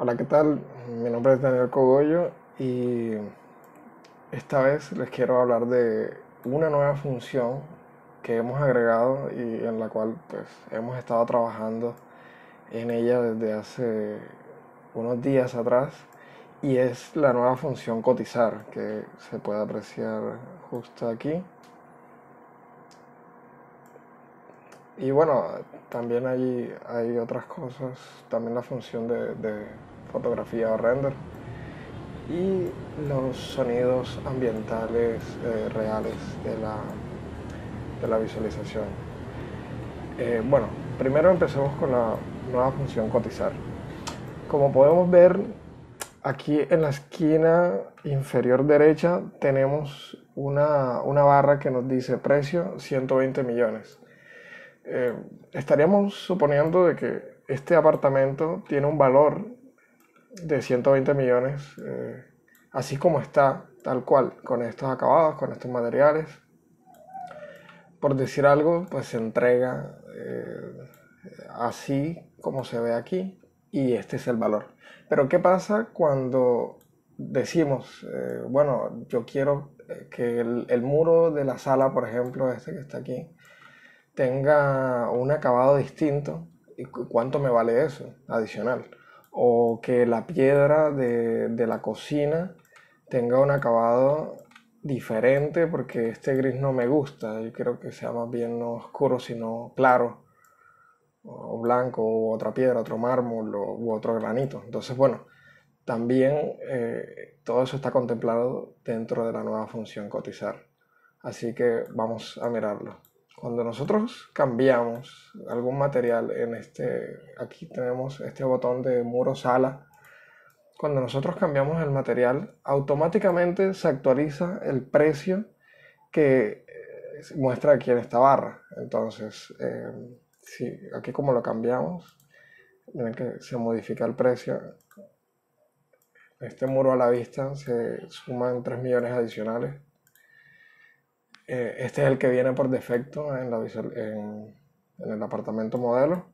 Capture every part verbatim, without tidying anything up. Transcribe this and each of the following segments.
Hola, ¿qué tal? Mi nombre es Daniel Cogollo y esta vez les quiero hablar de una nueva función que hemos agregado y en la cual pues hemos estado trabajando en ella desde hace unos días atrás, y es la nueva función cotizar, que se puede apreciar justo aquí. Y bueno, también hay, hay otras cosas, también la función de, de fotografía o render y los sonidos ambientales eh, reales de la, de la visualización. Eh, bueno, primero empecemos con la nueva función cotizar. Como podemos ver, aquí en la esquina inferior derecha tenemos una, una barra que nos dice precio ciento veinte millones. Eh, estaríamos suponiendo de que este apartamento tiene un valor de ciento veinte millones, eh, así como está, tal cual, con estos acabados, con estos materiales. Por decir algo, pues se entrega eh, así como se ve aquí, y este es el valor. Pero ¿qué pasa cuando decimos, eh, bueno, yo quiero que el, el muro de la sala, por ejemplo, este que está aquí, tenga un acabado distinto? ¿Y cuánto me vale eso adicional? O que la piedra de, de la cocina tenga un acabado diferente, porque este gris no me gusta, yo quiero que sea más bien no oscuro sino claro, o blanco, u otra piedra, otro mármol, o, u otro granito. Entonces bueno, también eh, todo eso está contemplado dentro de la nueva función cotizar, así que vamos a mirarlo. Cuando nosotros cambiamos algún material en este, aquí tenemos este botón de muro sala, cuando nosotros cambiamos el material, automáticamente se actualiza el precio que muestra aquí en esta barra. Entonces, eh, si, aquí como lo cambiamos, miren que se modifica el precio. Este muro a la vista se suman tres millones adicionales. Este es el que viene por defecto en, la visual, en, en el apartamento modelo.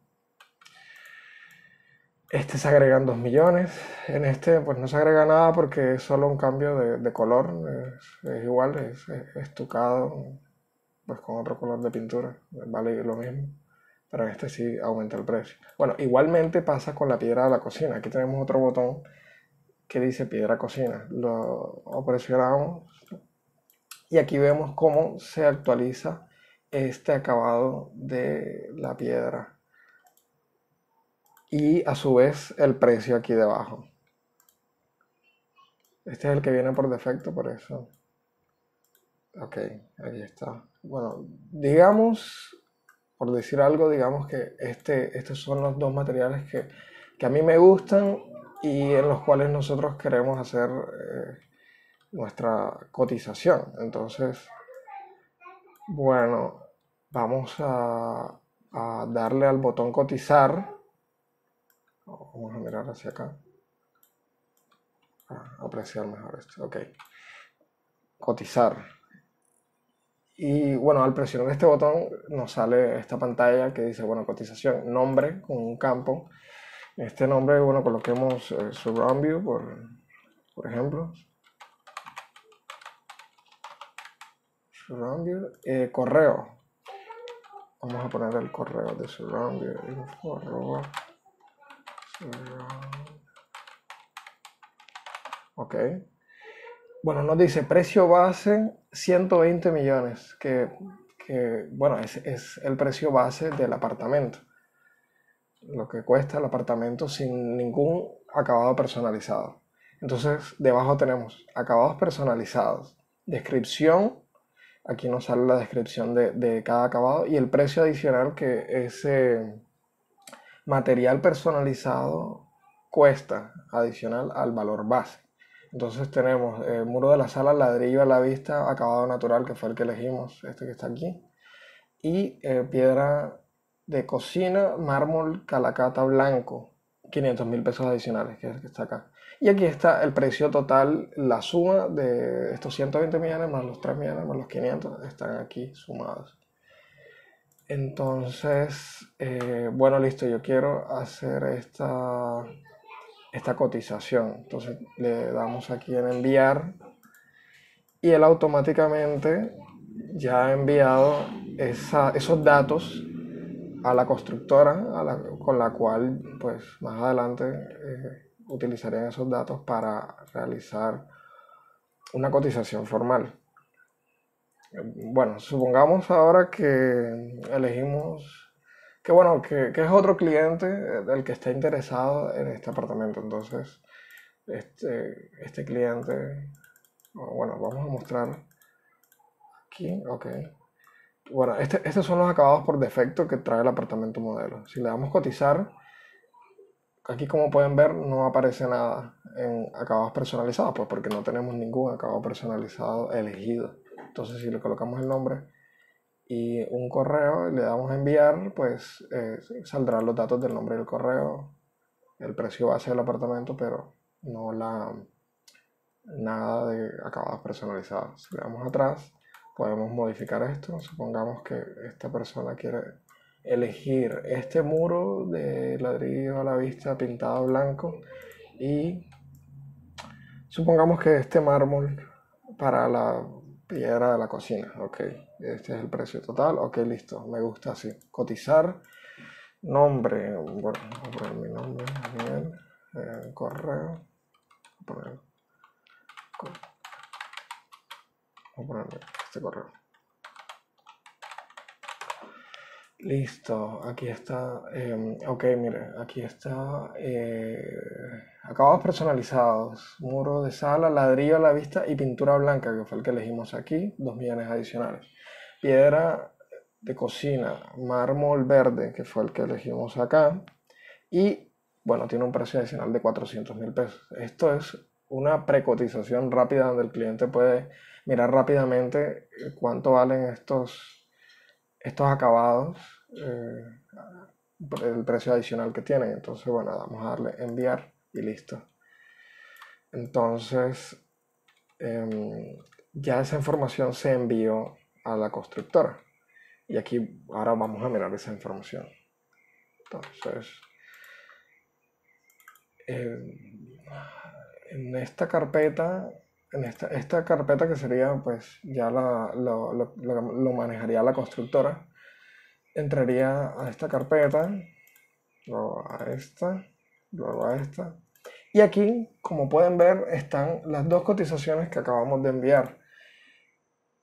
Este se agregan dos millones. En este pues no se agrega nada porque es solo un cambio de, de color. Es, es igual, es, es estucado pues con otro color de pintura. Vale lo mismo, pero en este sí aumenta el precio. Bueno, igualmente pasa con la piedra de la cocina. Aquí tenemos otro botón que dice piedra cocina. Lo presionamos y aquí vemos cómo se actualiza este acabado de la piedra y a su vez el precio aquí debajo. Este es el que viene por defecto, por eso. Ok, aquí está. Bueno, digamos, por decir algo, digamos que este, estos son los dos materiales que, que a mí me gustan y en los cuales nosotros queremos hacer Eh, nuestra cotización. Entonces bueno, vamos a, a darle al botón cotizar. Vamos a mirar hacia acá para apreciar mejor esto. Ok, cotizar. Y bueno, al presionar este botón nos sale esta pantalla que dice bueno, cotización, nombre con un campo. Este nombre, bueno, coloquemos eh, Surround View por, por ejemplo. Surround View, eh, correo. Vamos a poner el correo de Surround View, info, arroba, surround. Ok. Bueno, nos dice precio base ciento veinte millones, que, que bueno, es, es el precio base del apartamento, lo que cuesta el apartamento sin ningún acabado personalizado. Entonces debajo tenemos acabados personalizados, descripción. Aquí nos sale la descripción de, de cada acabado y el precio adicional que ese material personalizado cuesta adicional al valor base. Entonces tenemos eh, muro de la sala, ladrillo a la vista, acabado natural, que fue el que elegimos, este que está aquí. Y eh, piedra de cocina, mármol calacata blanco, quinientos mil pesos adicionales, que es el que está acá. Y aquí está el precio total, la suma de estos ciento veinte millones más los tres millones más los quinientos están aquí sumados. Entonces, eh, bueno, listo, yo quiero hacer esta, esta cotización. Entonces le damos aquí en enviar y él automáticamente ya ha enviado esa, esos datos a la constructora a la, con la cual pues más adelante eh, utilizarían esos datos para realizar una cotización formal. Bueno, supongamos ahora que elegimos que bueno, que, que es otro cliente el que está interesado en este apartamento. Entonces este, este cliente, bueno, vamos a mostrar aquí, ok. Bueno, este, estos son los acabados por defecto que trae el apartamento modelo. Si le damos cotizar, aquí como pueden ver no aparece nada en acabados personalizados, pues porque no tenemos ningún acabado personalizado elegido. Entonces si le colocamos el nombre y un correo y le damos a enviar, pues eh, saldrán los datos del nombre y el correo, el precio base del apartamento, pero no la nada de acabados personalizados. Si le damos atrás, podemos modificar esto. Supongamos que esta persona quiere elegir este muro de ladrillo a la vista pintado blanco y supongamos que este mármol para la piedra de la cocina. Ok, este es el precio total. Ok, listo, me gusta así. Cotizar, nombre, bueno, voy a poner mi nombre, bien, eh, correo, voy a poner, voy a poner este correo. Listo, aquí está, eh, ok, mire, aquí está, eh, acabados personalizados, muro de sala, ladrillo a la vista y pintura blanca, que fue el que elegimos aquí, dos millones adicionales. Piedra de cocina, mármol verde, que fue el que elegimos acá, y bueno, tiene un precio adicional de cuatrocientos mil pesos. Esto es una precotización rápida donde el cliente puede mirar rápidamente cuánto valen estos... estos acabados, eh, el precio adicional que tienen. Entonces bueno, vamos a darle enviar y listo. Entonces eh, ya esa información se envió a la constructora y aquí ahora vamos a mirar esa información. Entonces eh, en esta carpeta En esta, esta carpeta que sería, pues, ya la, lo, lo, lo manejaría la constructora. Entraría a esta carpeta, luego a esta, luego a esta. Y aquí, como pueden ver, están las dos cotizaciones que acabamos de enviar.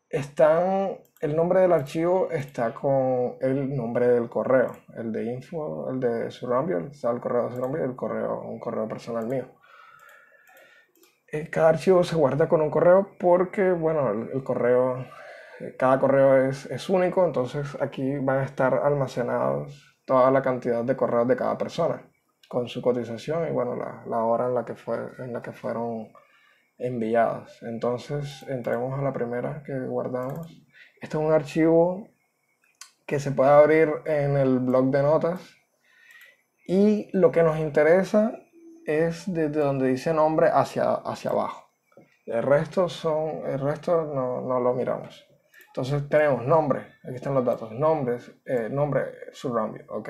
Están, el nombre del archivo está con el nombre del correo. El de info, el de Surround View, está el correo de Surround View y el correo, un correo personal mío. Cada archivo se guarda con un correo porque, bueno, el, el correo, cada correo es, es único, entonces aquí van a estar almacenados toda la cantidad de correos de cada persona, con su cotización y, bueno, la, la hora en la, que fue, en la que fueron enviadas. Entonces, entremos a la primera que guardamos. Este es un archivo que se puede abrir en el blog de notas y lo que nos interesa es desde donde dice nombre hacia, hacia abajo. El resto, son, el resto no, no lo miramos. Entonces tenemos nombre, aquí están los datos, nombres, eh, nombre, Surround View, ok.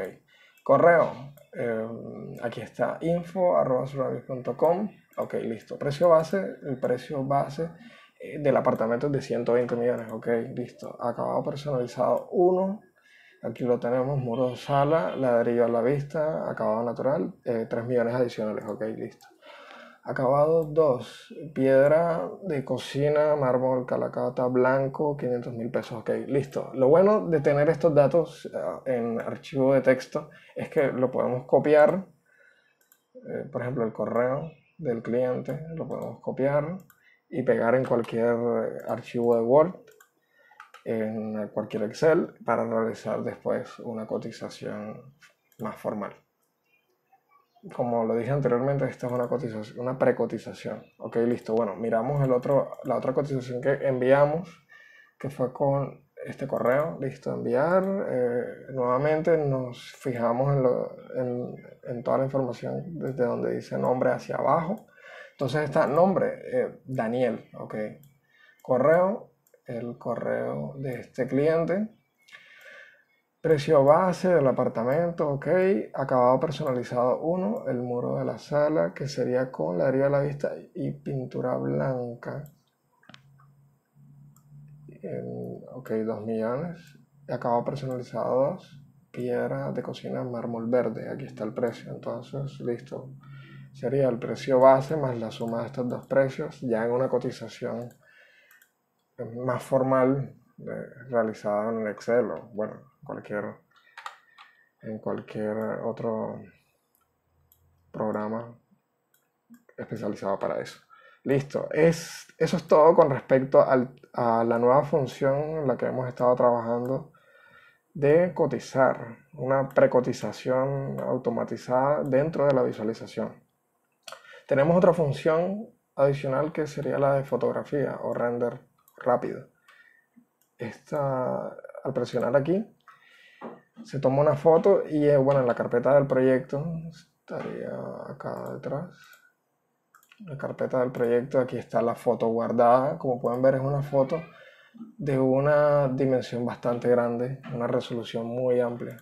Correo, eh, aquí está, info arroba surroundview punto com, ok, listo. Precio base, el precio base eh, del apartamento es de ciento veinte millones, ok, listo. Acabado personalizado uno. Aquí lo tenemos, muro de sala, ladrillo a la vista, acabado natural, eh, tres millones adicionales, ok, listo. Acabado dos, piedra de cocina, mármol, calacata, blanco, quinientos mil pesos, ok, listo. Lo bueno de tener estos datos uh, en archivo de texto es que lo podemos copiar, eh, por ejemplo, el correo del cliente, lo podemos copiar y pegar en cualquier archivo de Word, en cualquier Excel, para realizar después una cotización más formal. Como lo dije anteriormente, esta es una cotización, una precotización. Ok, listo. Bueno, miramos el otro, la otra cotización que enviamos, que fue con este correo. Listo, enviar. Eh, nuevamente nos fijamos en, lo, en, en toda la información desde donde dice nombre hacia abajo. Entonces está nombre, eh, Daniel. Ok, correo, el correo de este cliente, Precio base del apartamento, ok. Acabado personalizado uno, el muro de la sala, que sería con ladrillo a la vista y pintura blanca. En, ok, dos millones. Acabado personalizado dos, piedra de cocina, mármol verde. Aquí está el precio, entonces, listo. Sería el precio base más la suma de estos dos precios, ya en una cotización más formal, eh, realizada en Excel o, bueno, cualquier, en cualquier otro programa especializado para eso. Listo, es, eso es todo con respecto al, a la nueva función en la que hemos estado trabajando de cotizar, una precotización automatizada dentro de la visualización. Tenemos otra función adicional que sería la de fotografía o render rápido. Esta, al presionar aquí, se toma una foto y, bueno, en la carpeta del proyecto, estaría acá detrás, la carpeta del proyecto, aquí está la foto guardada. Como pueden ver, es una foto de una dimensión bastante grande, una resolución muy amplia.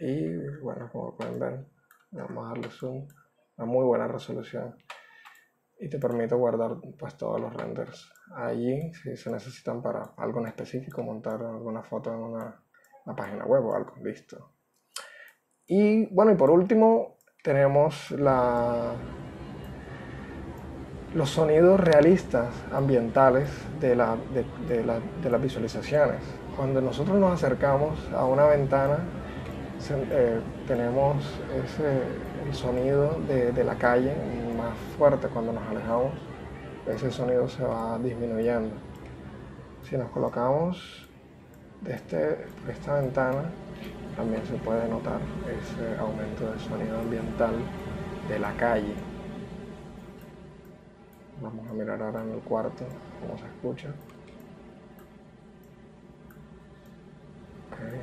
Y, bueno, como pueden ver, vamos a darle zoom, una muy buena resolución. Y te permite guardar, pues, todos los renders allí si se necesitan para algo en específico, montar alguna foto en una, una página web o algo, listo. Y bueno, y por último tenemos la, los sonidos realistas ambientales de, la, de, de, la, de las visualizaciones. Cuando nosotros nos acercamos a una ventana, se, eh, tenemos ese, el sonido de, de la calle más fuerte. Cuando nos alejamos, ese sonido se va disminuyendo. Si nos colocamos de este, esta ventana, también se puede notar ese aumento del sonido ambiental de la calle. Vamos a mirar ahora en el cuarto cómo se escucha. Okay.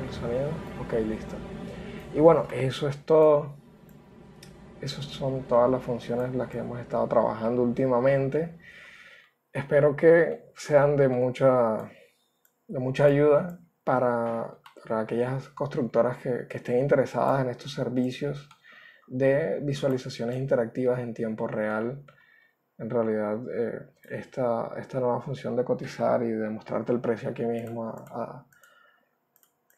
El sonido, ok, listo. Y bueno, eso es todo. Esas son todas las funciones en las que hemos estado trabajando últimamente. Espero que sean de mucha, de mucha ayuda para, para aquellas constructoras que, que estén interesadas en estos servicios de visualizaciones interactivas en tiempo real. En realidad, eh, esta, esta nueva función de cotizar y de mostrarte el precio aquí mismo a, a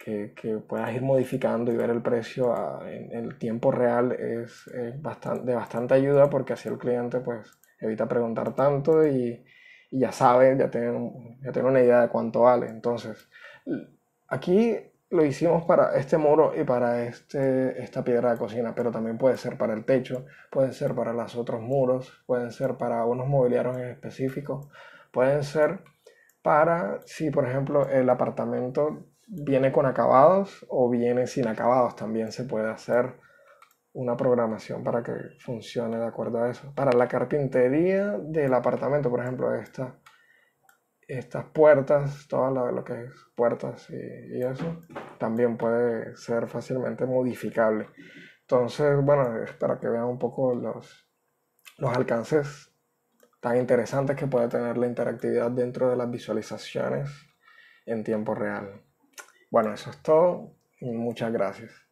Que, que puedas ir modificando y ver el precio a, en el tiempo real es, es bastante, de bastante ayuda, porque así el cliente, pues, evita preguntar tanto y, y ya sabe, ya tiene, ya tiene una idea de cuánto vale. Entonces, aquí lo hicimos para este muro y para este, esta piedra de cocina, pero también puede ser para el techo, pueden ser para los otros muros, pueden ser para unos mobiliarios en específico, pueden ser para, si por ejemplo el apartamento viene con acabados o viene sin acabados, también se puede hacer una programación para que funcione de acuerdo a eso. Para la carpintería del apartamento, por ejemplo, esta, estas puertas, todas lo que es puertas y, y eso, también puede ser fácilmente modificable. Entonces, bueno, es para que vean un poco los, los alcances tan interesantes que puede tener la interactividad dentro de las visualizaciones en tiempo real. Bueno, eso es todo y muchas gracias.